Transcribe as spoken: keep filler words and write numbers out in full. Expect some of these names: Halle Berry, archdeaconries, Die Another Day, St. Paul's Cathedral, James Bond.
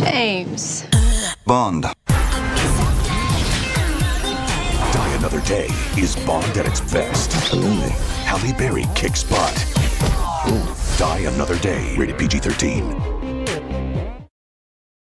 James. Bond. Die Another Day is Bond at its best. Absolutely. Halle Berry kicks butt. Die Another Day, rated P G thirteen.